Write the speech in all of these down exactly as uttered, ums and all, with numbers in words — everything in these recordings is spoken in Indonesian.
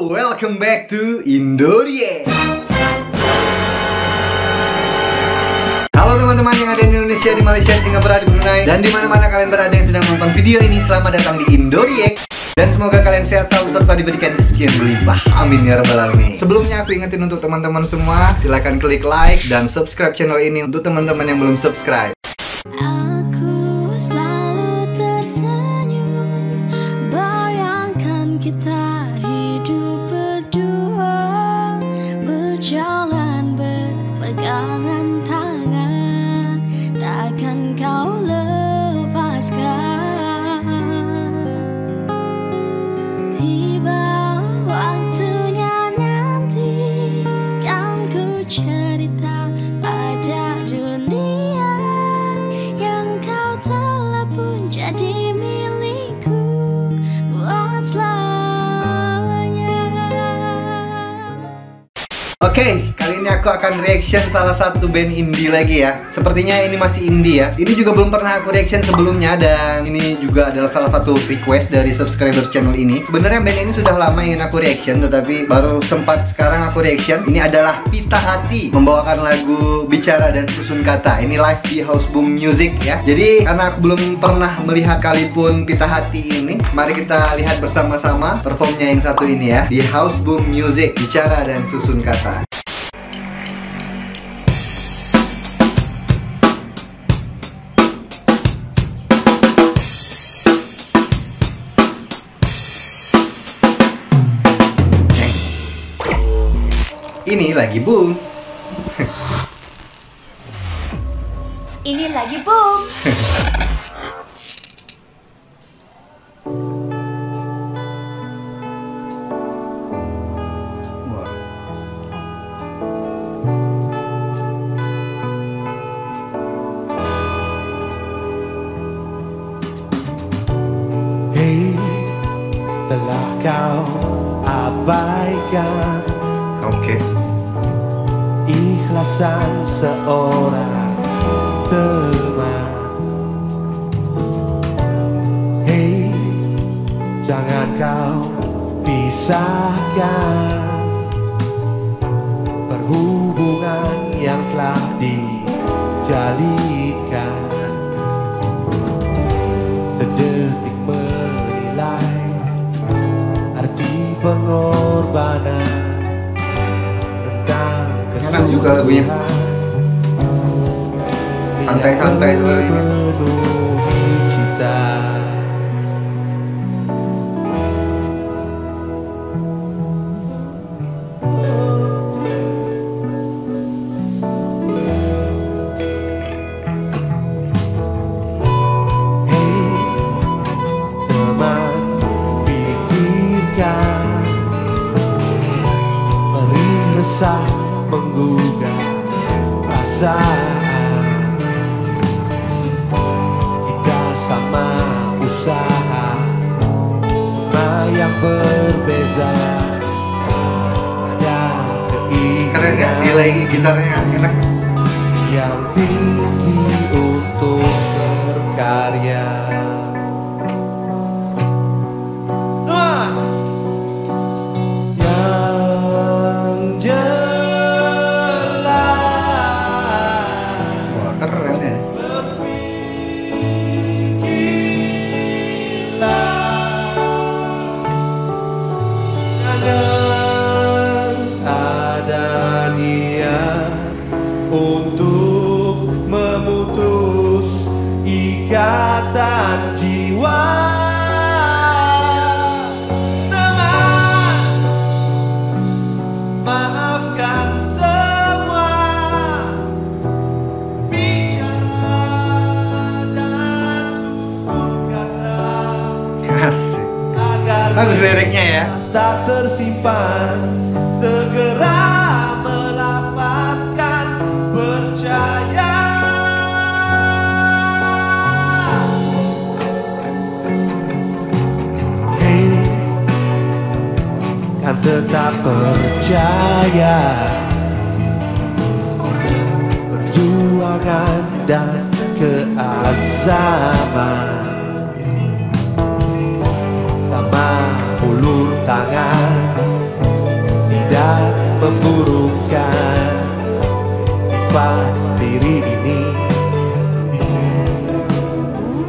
welcome back to Indoreact. Halo teman-teman yang ada di Indonesia, di Malaysia, di Singapura, di Brunei, dan dimana-mana kalian berada yang sedang menonton video ini. Selamat datang di Indoreact, dan semoga kalian sehat selalu serta diberikan rezeki yang berlimpah. Amin ya rabbal alamin. Sebelumnya aku ingetin untuk teman-teman semua, silahkan klik like dan subscribe channel ini untuk teman-teman yang belum subscribe. Oke, okay, kali ini aku akan reaction salah satu band indie lagi ya. Sepertinya ini masih indie ya. Ini juga belum pernah aku reaction sebelumnya, dan ini juga adalah salah satu request dari subscriber channel ini. Sebenarnya band ini sudah lama ingin aku reaction, tetapi baru sempat sekarang aku reaction. Ini adalah Pitahati membawakan lagu Bicara dan Susun Kata. Ini live di House Boom Music ya. Jadi karena aku belum pernah melihat kalipun Pitahati ini, mari kita lihat bersama-sama performnya yang satu ini ya, di House Boom Music, Bicara dan Susun Kata. Ini lagi boom. Ini lagi boom. Telah kau abaikan, oke, okay, ikhlasan seorang teman. Hei, jangan kau pisahkan perhubungan yang telah dijalinkan. Sedetik menilai pengorbanan tentang kesulitan juga lagunya. Santai-santai sekali ini. Menggugah perasaan, kita sama usaha, cuma yang berbeza ada keinginan enak yang tinggi untuk berkarya. Ikatan jiwa, teman, maafkan semua. Bicara dan susun kata, asik, agar liriknya ya tak tersimpan, segera melafazkan percaya. Tetap percaya perjuangan dan keazaman, sama ulur tangan tidak memburukkan sifat diri ini,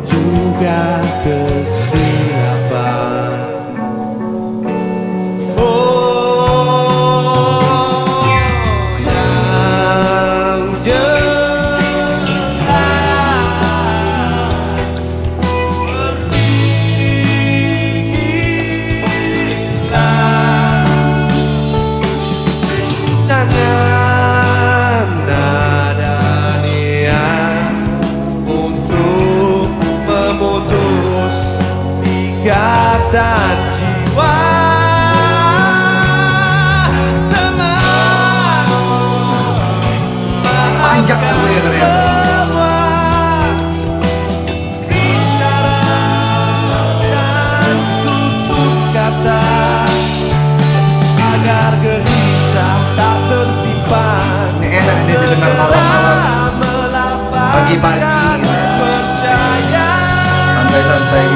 juga kesilapan. Dan jiwa teman, maafkan semua bicara dan susun kata, agar gelisah tak tersimpan, segera melapaskan percaya. Santai-santai.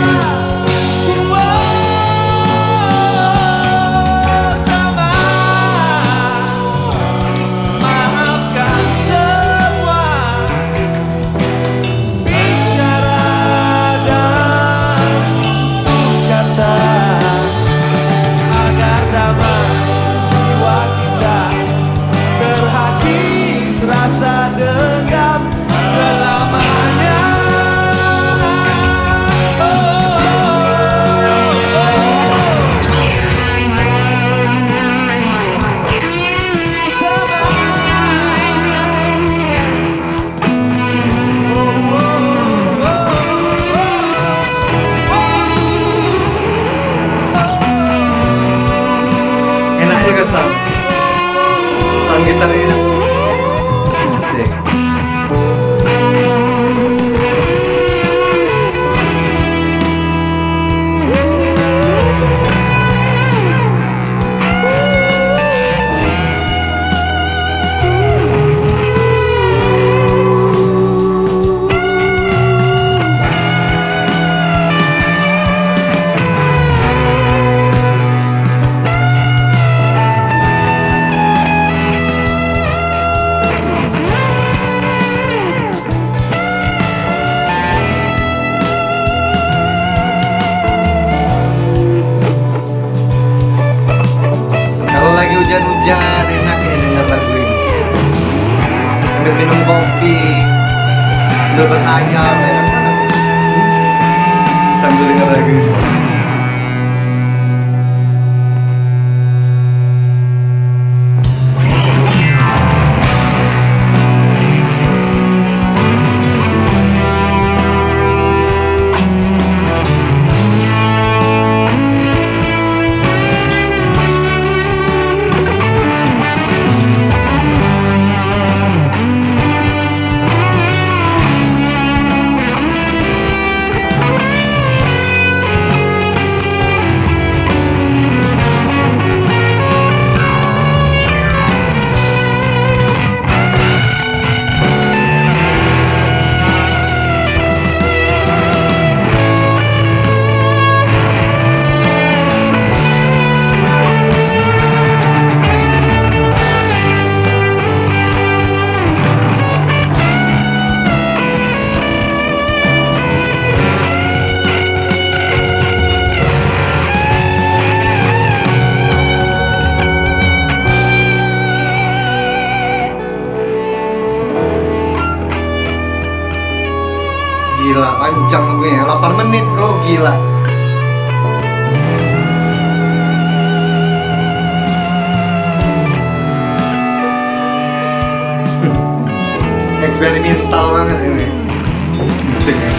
Hujan-hujan enak ya denger lagu ini, udah minum kopi, udah bertanya enak-enak sambil denger lagu ini. Gila, panjang gue ya, delapan menit bro, gila. Eksperimental banget ini. Musik ya.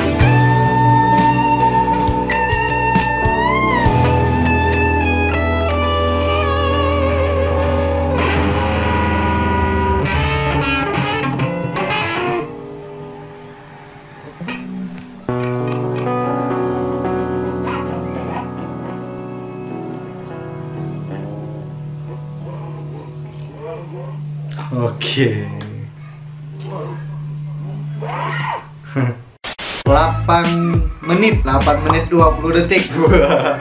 Oke. delapan menit, delapan menit dua puluh detik.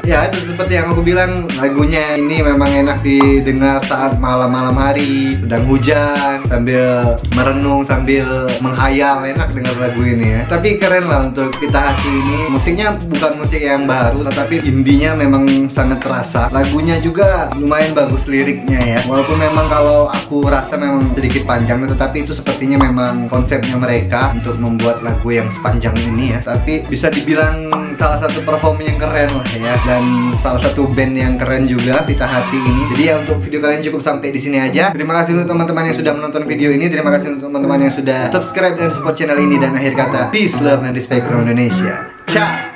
Ya, itu seperti yang aku bilang, lagunya ini memang enak didengar saat malam-malam hari, sedang hujan, sambil merenung, sambil menghayal, enak dengar lagu ini ya. Tapi keren lah untuk Pitahati ini. Musiknya bukan musik yang baru, tetapi indinya memang sangat terasa. Lagunya juga lumayan bagus liriknya ya. Walaupun memang kalau aku rasa memang sedikit panjang, tetapi itu sepertinya memang konsepnya mereka untuk membuat lagu yang sepanjang ini ya. Tapi bisa dibilang salah satu perform yang keren lah ya, dan salah satu band yang keren juga Pitahati ini. Jadi ya, untuk video kalian cukup sampai di sini aja. Terima kasih untuk teman-teman yang sudah menonton video ini. Terima kasih untuk teman-teman yang sudah subscribe dan support channel ini. Dan akhir kata, peace, love, and respect from Indonesia. Ciao.